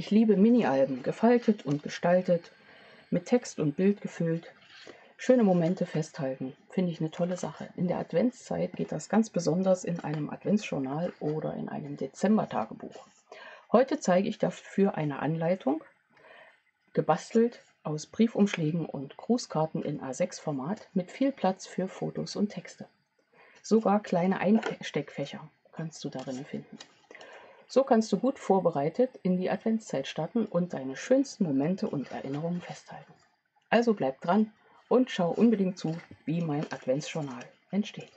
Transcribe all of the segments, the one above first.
Ich liebe Mini-Alben, gefaltet und gestaltet, mit Text und Bild gefüllt. Schöne Momente festhalten, finde ich eine tolle Sache. In der Adventszeit geht das ganz besonders in einem Adventsjournal oder in einem Dezember Tagebuch. Heute zeige ich dafür eine Anleitung, gebastelt aus Briefumschlägen und Grußkarten in A6-Format mit viel Platz für Fotos und Texte. Sogar kleine Einsteckfächer kannst du darin finden. So kannst du gut vorbereitet in die Adventszeit starten und deine schönsten Momente und Erinnerungen festhalten. Also bleib dran und schau unbedingt zu, wie mein Adventsjournal entsteht.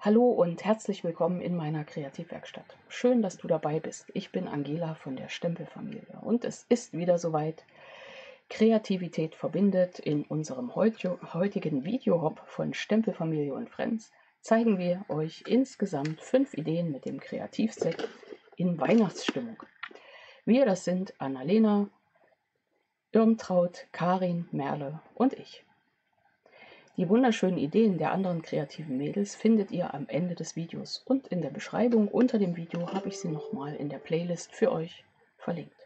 Hallo und herzlich willkommen in meiner Kreativwerkstatt. Schön, dass du dabei bist. Ich bin Angela von der Stempelfamilie und es ist wieder soweit. Kreativität verbindet. In unserem heutigen Video Hop von Stempelfamilie und Friends zeigen wir euch insgesamt 5 Ideen mit dem Kreativset in Weihnachtsstimmung. Wir, das sind Annalena, Irmtraut, Karin, Merle und ich. Die wunderschönen Ideen der anderen kreativen Mädels findet ihr am Ende des Videos und in der Beschreibung unter dem Video habe ich sie nochmal in der Playlist für euch verlinkt.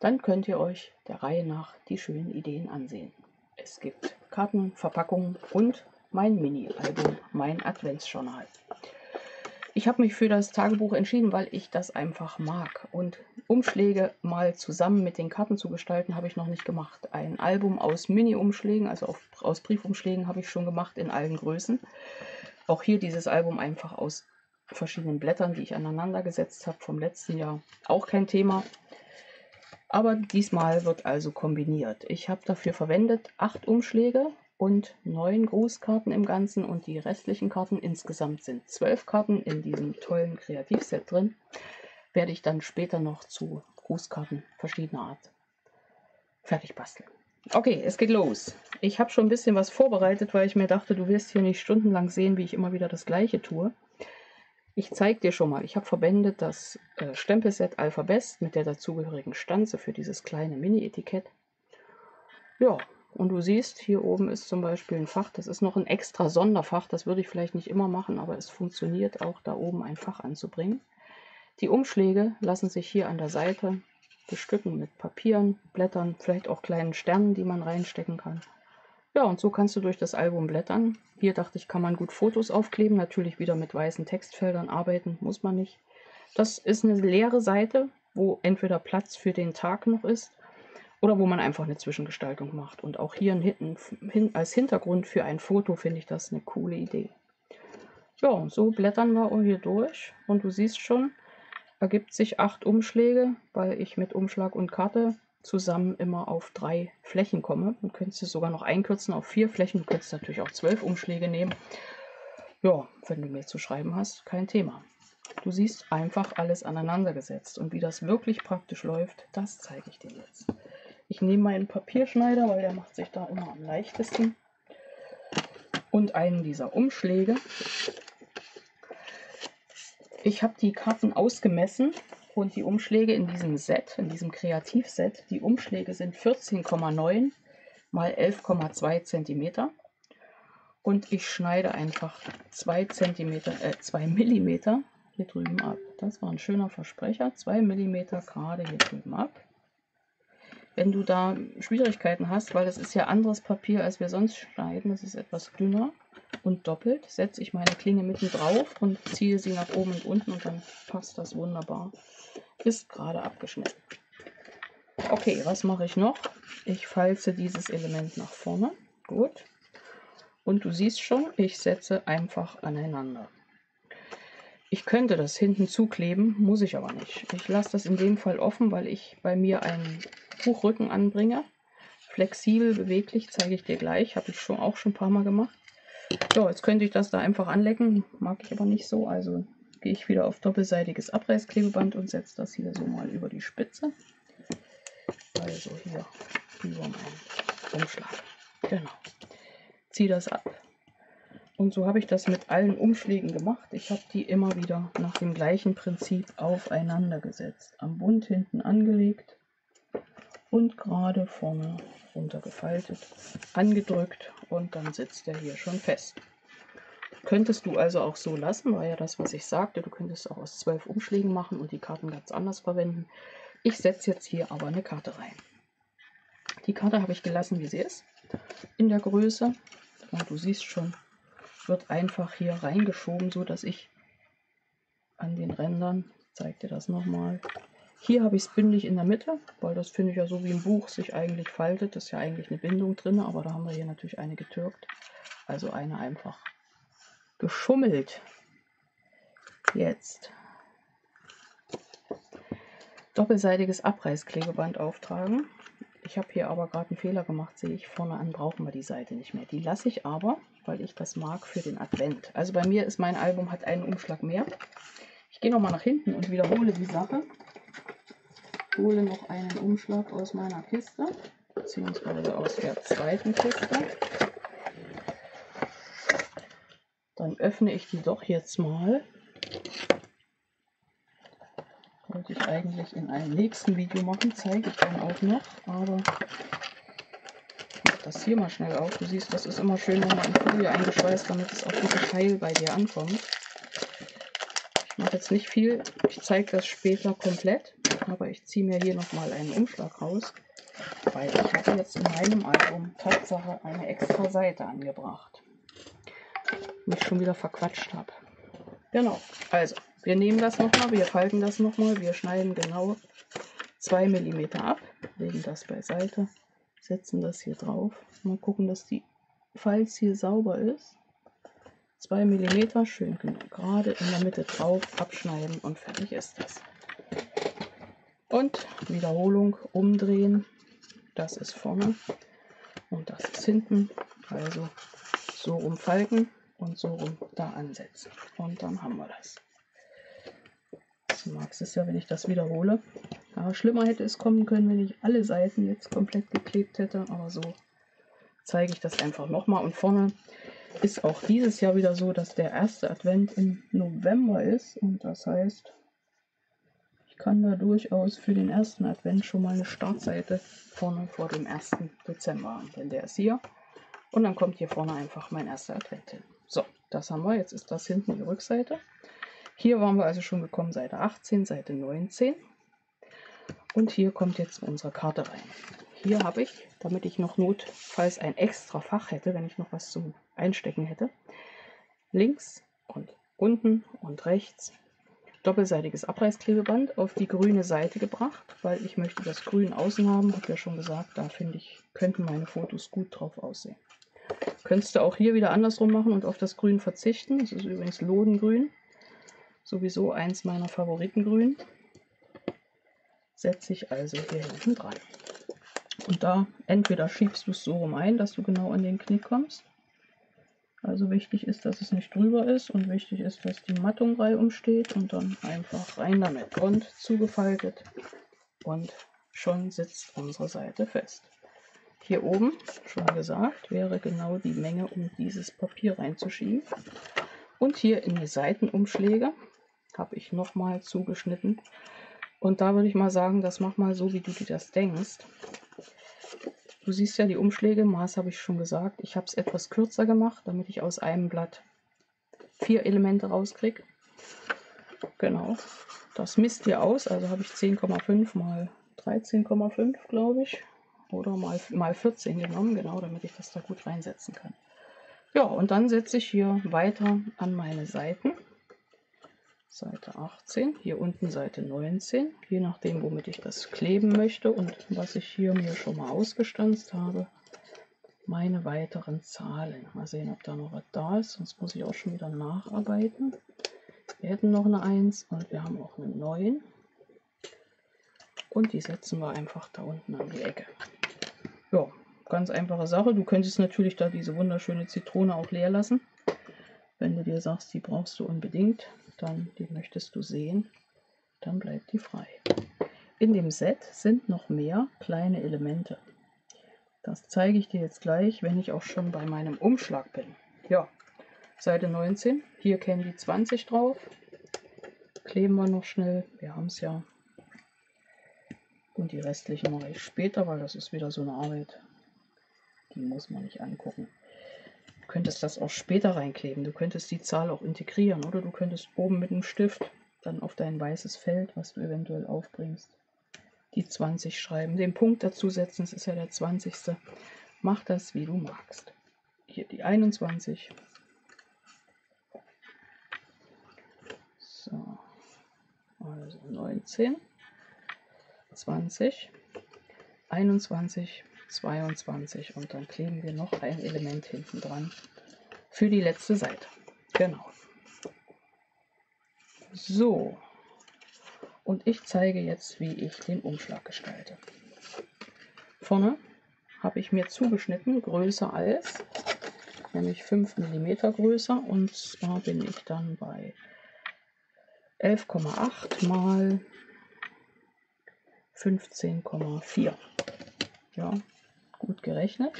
Dann könnt ihr euch der Reihe nach die schönen Ideen ansehen. Es gibt Karten, Verpackungen und mein Mini-Album, mein Adventsjournal. Ich habe mich für das Tagebuch entschieden, weil ich das einfach mag. Und Umschläge mal zusammen mit den Karten zu gestalten, habe ich noch nicht gemacht. Ein Album aus Mini-Umschlägen, also aus Briefumschlägen, habe ich schon gemacht in allen Größen. Auch hier dieses Album einfach aus verschiedenen Blättern, die ich aneinander gesetzt habe vom letzten Jahr. Auch kein Thema. Aber diesmal wird also kombiniert. Ich habe dafür verwendet 8 Umschläge und 9 Grußkarten im Ganzen und die restlichen Karten, insgesamt sind 12 Karten in diesem tollen Kreativset drin, werde ich dann später noch zu Grußkarten verschiedener Art fertig basteln. Okay, es geht los. Ich habe schon ein bisschen was vorbereitet, weil ich mir dachte, du wirst hier nicht stundenlang sehen, wie ich immer wieder das Gleiche tue. Ich zeige dir schon mal, ich habe verwendet das Stempelset Alphabest mit der dazugehörigen Stanze für dieses kleine Mini-Etikett. Ja, und du siehst, hier oben ist zum Beispiel ein Fach, das ist noch ein extra Sonderfach, das würde ich vielleicht nicht immer machen, aber es funktioniert auch, da oben ein Fach anzubringen. Die Umschläge lassen sich hier an der Seite bestücken mit Papieren, Blättern, vielleicht auch kleinen Sternen, die man reinstecken kann. Ja, und so kannst du durch das Album blättern. Hier dachte ich, kann man gut Fotos aufkleben, natürlich wieder mit weißen Textfeldern arbeiten, muss man nicht. Das ist eine leere Seite, wo entweder Platz für den Tag noch ist, oder wo man einfach eine Zwischengestaltung macht. Und auch hier als Hintergrund für ein Foto finde ich das eine coole Idee. Ja, so blättern wir hier durch. Und du siehst schon, ergibt sich 8 Umschläge, weil ich mit Umschlag und Karte zusammen immer auf 3 Flächen komme. Du könntest es sogar noch einkürzen auf 4 Flächen. Du könntest natürlich auch 12 Umschläge nehmen. Ja, wenn du mir zu schreiben hast, kein Thema. Du siehst einfach alles aneinandergesetzt. Und wie das wirklich praktisch läuft, das zeige ich dir jetzt. Ich nehme meinen Papierschneider, weil der macht sich da immer am leichtesten. Und einen dieser Umschläge. Ich habe die Karten ausgemessen und die Umschläge in diesem Set, in diesem Kreativset, die Umschläge sind 14,9 mal 11,2 cm. Und ich schneide einfach 2 mm hier drüben ab. Das war ein schöner Versprecher, 2 mm gerade hier drüben ab. Wenn du da Schwierigkeiten hast, weil das ist ja anderes Papier, als wir sonst schneiden, das ist etwas dünner und doppelt, setze ich meine Klinge mitten drauf und ziehe sie nach oben und unten und dann passt das wunderbar. Ist gerade abgeschnitten. Okay, was mache ich noch? Ich falze dieses Element nach vorne. Gut. Und du siehst schon, ich setze einfach aneinander. Ich könnte das hinten zukleben, muss ich aber nicht. Ich lasse das in dem Fall offen, weil ich bei mir einen Buchrücken anbringe. Flexibel, beweglich, zeige ich dir gleich. Habe ich auch schon ein paar Mal gemacht. So, jetzt könnte ich das da einfach anlecken. Mag ich aber nicht so. Also gehe ich wieder auf doppelseitiges Abreißklebeband und setze das hier so mal über die Spitze. Also hier über meinen Umschlag. Genau. Ziehe das ab. Und so habe ich das mit allen Umschlägen gemacht. Ich habe die immer wieder nach dem gleichen Prinzip aufeinander gesetzt. Am Bund hinten angelegt und gerade vorne runtergefaltet, angedrückt und dann sitzt er hier schon fest. Könntest du also auch so lassen, war ja das, was ich sagte. Du könntest auch aus 12 Umschlägen machen und die Karten ganz anders verwenden. Ich setze jetzt hier aber eine Karte rein. Die Karte habe ich gelassen, wie sie ist, in der Größe. Und du siehst schon, wird einfach hier reingeschoben, so dass ich an den Rändern, ich zeige dir das nochmal, hier habe ich es bündig in der Mitte, weil das finde ich ja so wie ein Buch sich eigentlich faltet. Das ist ja eigentlich eine Bindung drin, aber da haben wir hier natürlich eine getürkt. Also eine einfach geschummelt. Jetzt doppelseitiges Abreißklebeband auftragen. Ich habe hier aber gerade einen Fehler gemacht, sehe ich, vorne an brauchen wir die Seite nicht mehr. Die lasse ich aber, weil ich das mag, für den Advent. Also bei mir ist mein Album, hat einen Umschlag mehr. Ich gehe nochmal nach hinten und wiederhole die Sache. Hole noch einen Umschlag aus meiner Kiste, beziehungsweise aus der zweiten Kiste. Dann öffne ich die doch jetzt mal. Wollte ich eigentlich in einem nächsten Video machen, zeige ich dann auch noch, aber ich mache das hier mal schnell auf. Du siehst, das ist immer schön nochmal in Folie eingeschweißt, damit es auch wirklich heil bei dir ankommt. Ich mache jetzt nicht viel, ich zeige das später komplett, aber ich ziehe mir hier nochmal einen Umschlag raus, weil ich habe jetzt in meinem Album Tatsache eine extra Seite angebracht, mich schon wieder verquatscht habe. Genau, also wir nehmen das nochmal, wir falten das nochmal, wir schneiden genau 2 mm ab, legen das beiseite, setzen das hier drauf. Mal gucken, dass die Falz hier sauber ist. 2 mm, schön genau gerade in der Mitte drauf, abschneiden und fertig ist das. Und Wiederholung, umdrehen, das ist vorne und das ist hinten, also so rumfalten und so rum da ansetzen und dann haben wir das. Du magst es ja, wenn ich das wiederhole. Aber schlimmer hätte es kommen können, wenn ich alle Seiten jetzt komplett geklebt hätte. Aber so zeige ich das einfach nochmal. Und vorne ist auch dieses Jahr wieder so, dass der erste Advent im November ist. Und das heißt, ich kann da durchaus für den ersten Advent schon mal eine Startseite vorne vor dem 1. Dezember haben. Denn der ist hier. Und dann kommt hier vorne einfach mein erster Advent hin. So, das haben wir. Jetzt ist das hinten die Rückseite. Hier waren wir also schon gekommen, Seite 18, Seite 19 und hier kommt jetzt unsere Karte rein. Hier habe ich, damit ich noch notfalls ein extra Fach hätte, wenn ich noch was zum Einstecken hätte, links und unten und rechts doppelseitiges Abreißklebeband auf die grüne Seite gebracht, weil ich möchte das Grün außen haben, habe ja schon gesagt, da finde ich, könnten meine Fotos gut drauf aussehen. Könntest du auch hier wieder andersrum machen und auf das Grün verzichten, das ist übrigens Lodengrün. Sowieso eins meiner Favoritengrün, setze ich also hier hinten dran. Und da entweder schiebst du es so rum ein, dass du genau an den Knick kommst. Also wichtig ist, dass es nicht drüber ist und wichtig ist, dass die Mattung reihum steht und dann einfach rein damit und zugefaltet und schon sitzt unsere Seite fest. Hier oben, schon gesagt, wäre genau die Menge, um dieses Papier reinzuschieben. Und hier in die Seitenumschläge habe ich nochmal zugeschnitten. Und da würde ich mal sagen, das mach mal so, wie du dir das denkst. Du siehst ja die Umschläge, Maß habe ich schon gesagt. Ich habe es etwas kürzer gemacht, damit ich aus einem Blatt 4 Elemente rauskriege. Genau, das misst ihr aus. Also habe ich 10,5 mal 13,5, glaube ich. Oder mal 14 genommen, genau, damit ich das da gut reinsetzen kann. Ja, und dann setze ich hier weiter an meine Seiten, Seite 18, hier unten Seite 19, je nachdem, womit ich das kleben möchte und was ich hier mir schon mal ausgestanzt habe, meine weiteren Zahlen. Mal sehen, ob da noch was da ist, sonst muss ich auch schon wieder nacharbeiten. Wir hätten noch eine 1 und wir haben auch eine 9 und die setzen wir einfach da unten an die Ecke. Ja. Ganz einfache Sache. Du könntest natürlich da diese wunderschöne Zitrone auch leer lassen. Wenn du dir sagst, die brauchst du unbedingt, dann die möchtest du sehen, dann bleibt die frei. In dem Set sind noch mehr kleine Elemente. Das zeige ich dir jetzt gleich, wenn ich auch schon bei meinem Umschlag bin. Ja, Seite 19, hier Candy 20 drauf. Kleben wir noch schnell, wir haben es ja. Und die restlichen mache ich später, weil das ist wieder so eine Arbeit, die muss man nicht angucken. Du könntest das auch später reinkleben. Du könntest die Zahl auch integrieren oder du könntest oben mit dem Stift dann auf dein weißes Feld, was du eventuell aufbringst, die 20 schreiben. Den Punkt dazu setzen, es ist ja der 20. Mach das, wie du magst. Hier die 21. So, also 19, 20, 21, 22 und dann kleben wir noch ein Element hinten dran für die letzte Seite. Genau. So, und ich zeige jetzt, wie ich den Umschlag gestalte. Vorne habe ich mir zugeschnitten, größer als, nämlich 5 mm größer, und zwar bin ich dann bei 11,8 mal 15,4. Ja, gut gerechnet.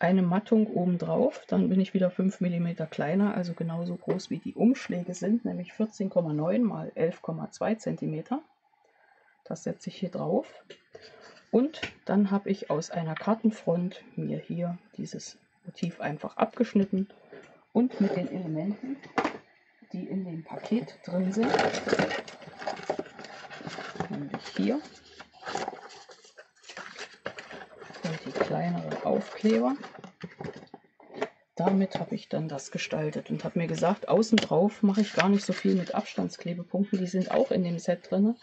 Eine Mattung obendrauf, dann bin ich wieder 5 mm kleiner, also genauso groß wie die Umschläge sind, nämlich 14,9 mal 11,2 cm. Das setze ich hier drauf. Und dann habe ich aus einer Kartenfront mir hier dieses Motiv einfach abgeschnitten und mit den Elementen, die in dem Paket drin sind, nämlich hier und die kleineren Aufkleber, damit habe ich dann das gestaltet und habe mir gesagt, außen drauf mache ich gar nicht so viel mit Abstandsklebepunkten, die sind auch in dem Set drin,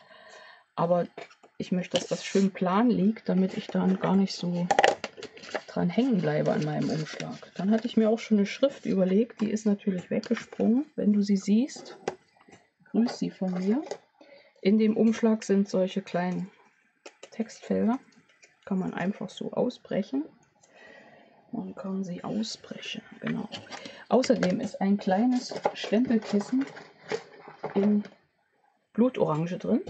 aber ich möchte, dass das schön plan liegt, damit ich dann gar nicht so dran hängen bleibe an meinem Umschlag. Dann hatte ich mir auch schon eine Schrift überlegt, die ist natürlich weggesprungen. Wenn du sie siehst, grüß sie von mir. In dem Umschlag sind solche kleinen Textfelder, kann man einfach so ausbrechen. Man kann sie ausbrechen, genau. Außerdem ist ein kleines Stempelkissen in Blutorange drin.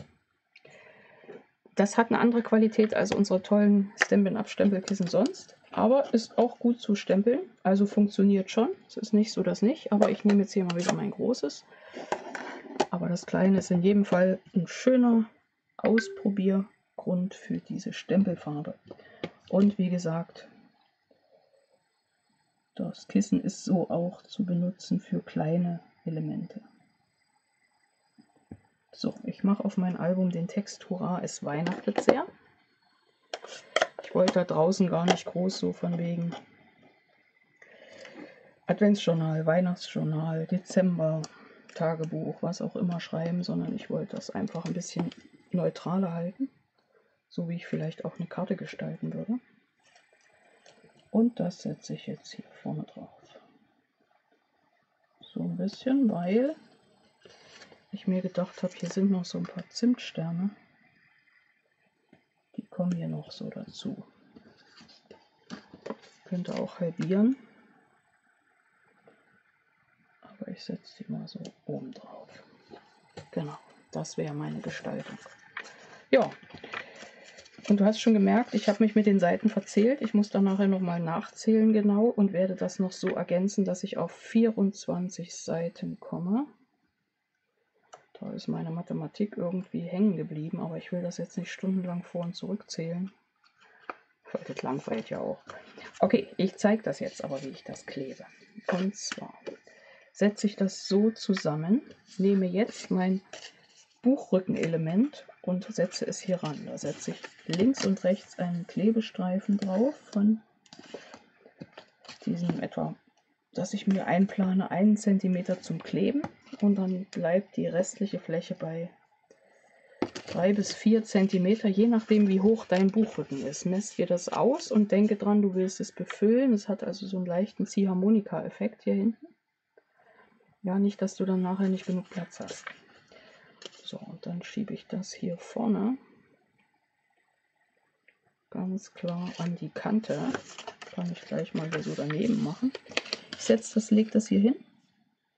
Das hat eine andere Qualität als unsere tollen Stampin'-Up-Stempelkissen sonst, aber ist auch gut zu stempeln, also funktioniert schon. Es ist nicht so, dass nicht, aber ich nehme jetzt hier mal wieder mein großes. Aber das kleine ist in jedem Fall ein schöner Ausprobiergrund für diese Stempelfarbe. Und wie gesagt, das Kissen ist so auch zu benutzen für kleine Elemente. So, ich mache auf mein Album den Text Hurra, es weihnachtet sehr. Ich wollte da draußen gar nicht groß so von wegen Adventsjournal, Weihnachtsjournal, Dezember, Tagebuch, was auch immer schreiben, sondern ich wollte das einfach ein bisschen neutraler halten, so wie ich vielleicht auch eine Karte gestalten würde. Und das setze ich jetzt hier vorne drauf. So ein bisschen, weil ich mir gedacht habe, hier sind noch so ein paar Zimtsterne, die kommen hier noch so dazu. Ich könnte auch halbieren, aber ich setze die mal so oben drauf. Genau, das wäre meine Gestaltung. Ja, und du hast schon gemerkt, ich habe mich mit den Seiten verzählt. Ich muss dann nachher nochmal nachzählen genau und werde das noch so ergänzen, dass ich auf 24 Seiten komme. Da ist meine Mathematik irgendwie hängen geblieben, aber ich will das jetzt nicht stundenlang vor- und zurückzählen. Das langweilt ja auch. Okay, ich zeige das jetzt aber, wie ich das klebe. Und zwar setze ich das so zusammen, nehme jetzt mein Buchrückenelement und setze es hier ran. Da setze ich links und rechts einen Klebestreifen drauf von diesem etwa, dass ich mir einplane, 1 cm zum Kleben, und dann bleibt die restliche Fläche bei 3 bis 4 cm, je nachdem wie hoch dein Buchrücken ist. Mess dir das aus und denke dran, du willst es befüllen. Es hat also so einen leichten Ziehharmonika-Effekt hier hinten. Ja, nicht, dass du dann nachher nicht genug Platz hast. So, und dann schiebe ich das hier vorne ganz klar an die Kante. Kann ich gleich mal so daneben machen. Ich setze das, leg das hier hin.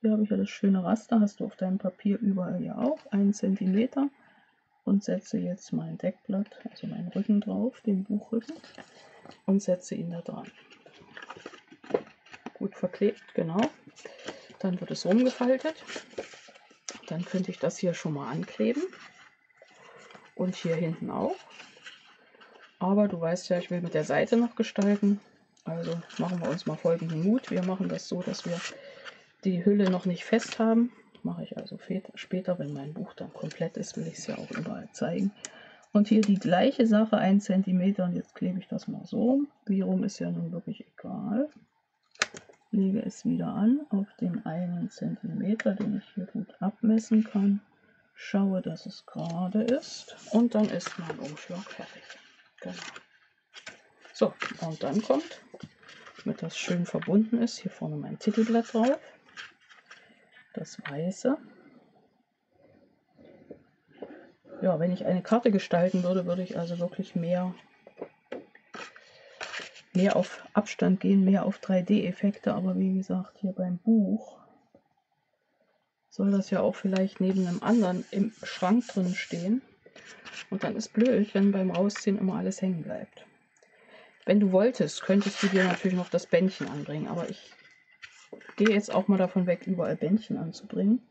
Hier habe ich ja das schöne Raster, hast du auf deinem Papier überall ja auch, 1 cm, und setze jetzt mein Deckblatt, also meinen Rücken drauf, den Buchrücken, und setze ihn da dran. Gut verklebt, genau. Dann wird es rumgefaltet. Dann könnte ich das hier schon mal ankleben und hier hinten auch. Aber du weißt ja, ich will mit der Seite noch gestalten. Also machen wir uns mal folgenden Mut. Wir machen das so, dass wir die Hülle noch nicht fest haben. Mache ich also später, wenn mein Buch dann komplett ist, will ich es ja auch überall zeigen. Und hier die gleiche Sache, 1 cm, und jetzt klebe ich das mal so. Wie rum ist ja nun wirklich egal. Lege es wieder an auf den 1 cm, den ich hier gut abmessen kann. Schaue, dass es gerade ist. Und dann ist mein Umschlag fertig. Genau. So, und dann kommt, damit das schön verbunden ist, hier vorne mein Titelblatt drauf. Das Weiße. Ja, wenn ich eine Karte gestalten würde, würde ich also wirklich mehr auf Abstand gehen, mehr auf 3D-Effekte. Aber wie gesagt, hier beim Buch soll das ja auch vielleicht neben einem anderen im Schrank drin stehen. Und dann ist blöd, wenn beim Rausziehen immer alles hängen bleibt. Wenn du wolltest, könntest du dir natürlich noch das Bändchen anbringen, aber ich gehe jetzt auch mal davon weg, überall Bändchen anzubringen,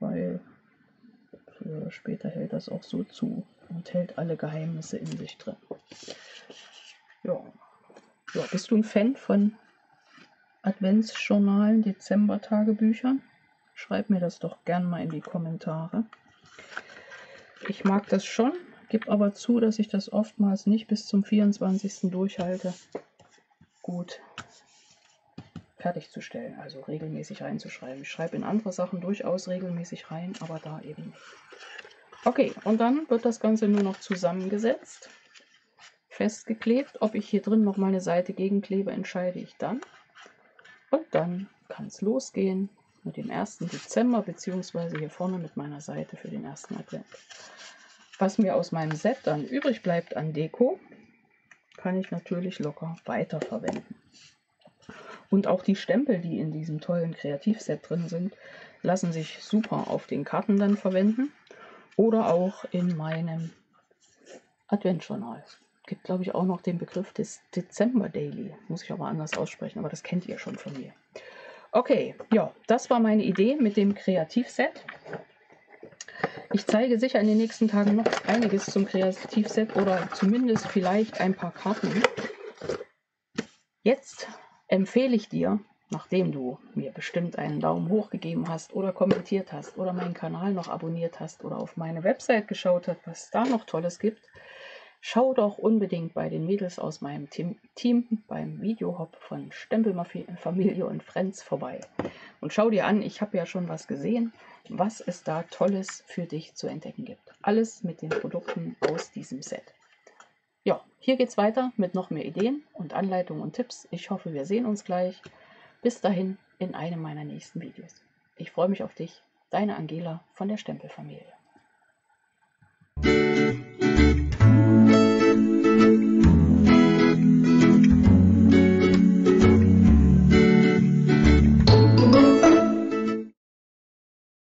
weil früher oder später hält das auch so zu und hält alle Geheimnisse in sich drin. Ja. Ja, bist du ein Fan von Adventsjournalen, Dezember Tagebüchern? Schreib mir das doch gern mal in die Kommentare. Ich mag das schon, gebe aber zu, dass ich das oftmals nicht bis zum 24. durchhalte. Gut. Fertigzustellen, also regelmäßig reinzuschreiben. Ich schreibe in andere Sachen durchaus regelmäßig rein, aber da eben nicht. Okay, und dann wird das Ganze nur noch zusammengesetzt, festgeklebt. Ob ich hier drin noch mal eine Seite gegenklebe, entscheide ich dann. Und dann kann es losgehen mit dem 1. Dezember, beziehungsweise hier vorne mit meiner Seite für den 1. Advent. Was mir aus meinem Set dann übrig bleibt an Deko, kann ich natürlich locker weiterverwenden. Und auch die Stempel, die in diesem tollen Kreativset drin sind, lassen sich super auf den Karten dann verwenden. Oder auch in meinem Adventsjournal. Es gibt, glaube ich, auch noch den Begriff des Dezember Daily. Muss ich aber anders aussprechen, aber das kennt ihr schon von mir. Okay, ja, das war meine Idee mit dem Kreativset. Ich zeige sicher in den nächsten Tagen noch einiges zum Kreativset oder zumindest vielleicht ein paar Karten. Jetzt empfehle ich dir, nachdem du mir bestimmt einen Daumen hoch gegeben hast oder kommentiert hast oder meinen Kanal noch abonniert hast oder auf meine Website geschaut hast, was es da noch Tolles gibt, schau doch unbedingt bei den Mädels aus meinem Team beim Video Hop von Stempelfamilie und Friends vorbei. Und schau dir an, ich habe ja schon was gesehen, was es da Tolles für dich zu entdecken gibt. Alles mit den Produkten aus diesem Set. Ja, hier geht's weiter mit noch mehr Ideen und Anleitungen und Tipps. Ich hoffe, wir sehen uns gleich. Bis dahin in einem meiner nächsten Videos. Ich freue mich auf dich, deine Angela von der Stempelfamilie.